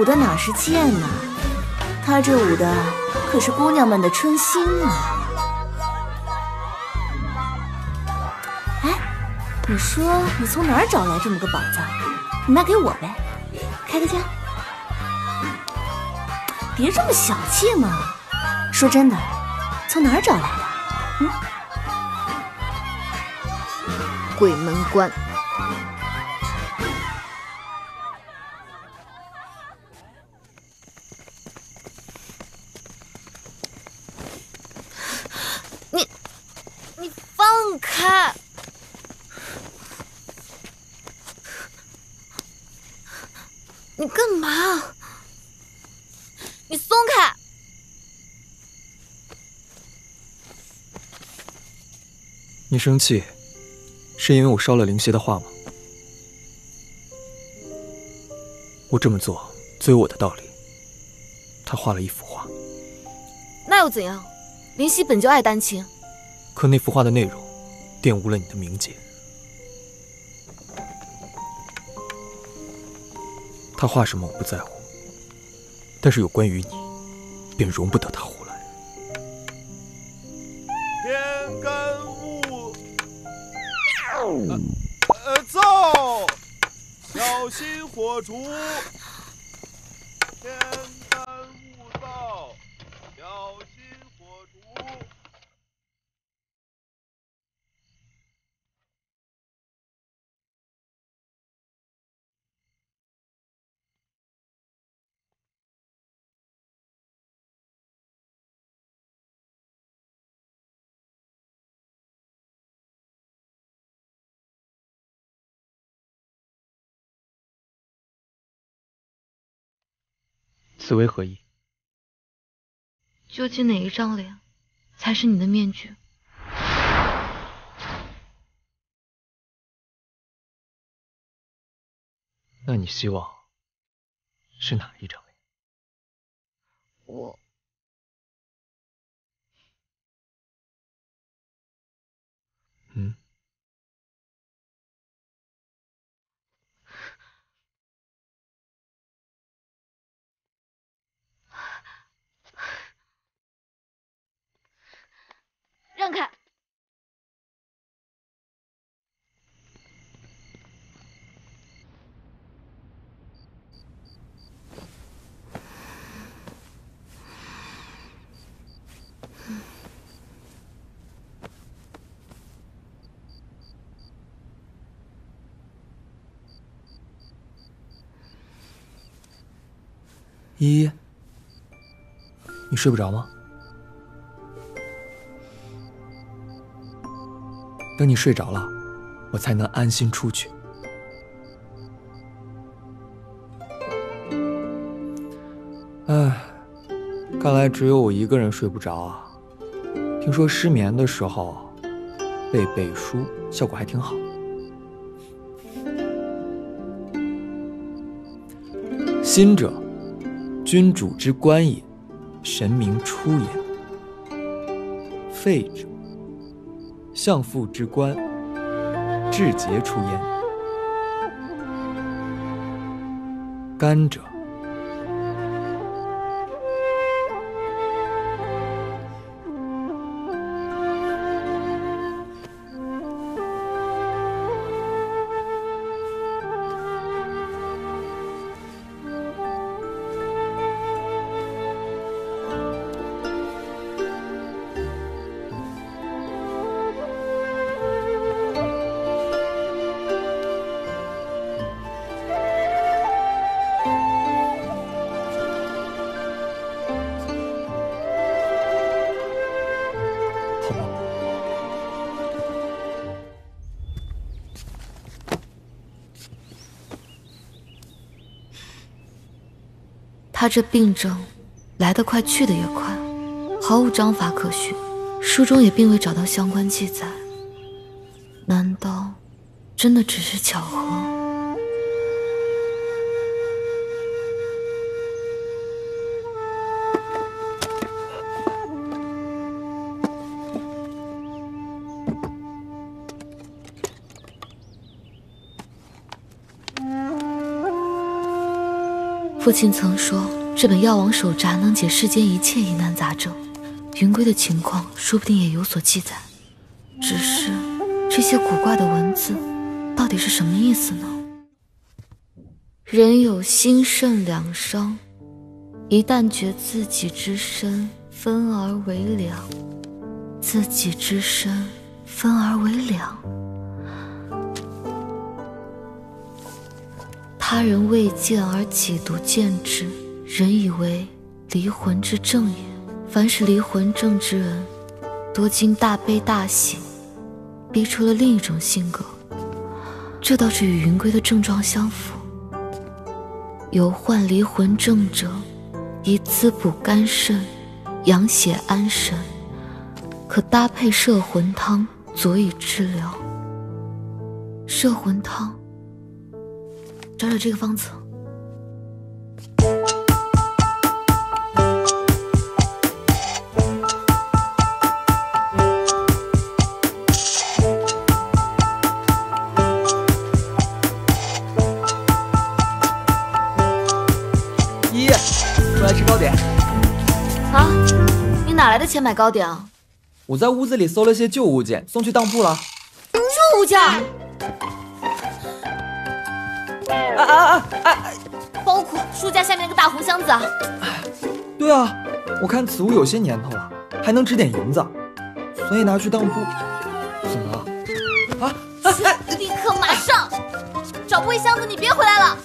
舞的哪是剑啊？他这舞的可是姑娘们的春心啊！哎，你说你从哪儿找来这么个宝藏？你拿给我呗，开个价。别这么小气嘛！说真的，从哪儿找来的？嗯？鬼门关。 你放开！你干嘛？你松开！你生气，是因为我烧了灵邪的画吗？我这么做最有我的道理。他画了一幅画，那又怎样？灵犀本就爱丹青。 可那幅画的内容，玷污了你的名节。他画什么我不在乎，但是有关于你，便容不得他胡来。天干物，造，小心火烛。天干物燥，小心火烛。 此为何意？究竟哪一张脸才是你的面具？那你希望是哪一张脸？嗯？ 让开！依依，你睡不着吗？ 等你睡着了，我才能安心出去。唉，看来只有我一个人睡不着啊。听说失眠的时候背书效果还挺好。心者，君主之官也，神明出也；肺者， 相父之官，至节出焉。甘者，他这病症来得快，去得也快，毫无章法可循，书中也并未找到相关记载。难道真的只是巧合？父亲曾说，这本药王手札能解世间一切疑难杂症，云归的情况说不定也有所记载。只是这些古怪的文字，到底是什么意思呢？人有心肾两伤，一旦觉自己之身分而为两，自己之身分而为两。 他人未见而己独见之，人以为离魂之正也。凡是离魂正之人，多经大悲大喜，逼出了另一种性格。这倒是与云归的症状相符。有患离魂症者，宜滋补肝肾，养血安神，可搭配摄魂汤，佐以治疗。摄魂汤。 找找这个方子。依依，过来吃糕点。啊，你哪来的钱买糕点啊？我在屋子里搜了些旧物件，送去当铺了。旧物件？ 哎！帮我捆书架下面那个大红箱子啊！对啊，我看此物有些年头了，还能值点银子，所以拿去当铺。怎么了？立刻马上找不回箱子，你别回来了。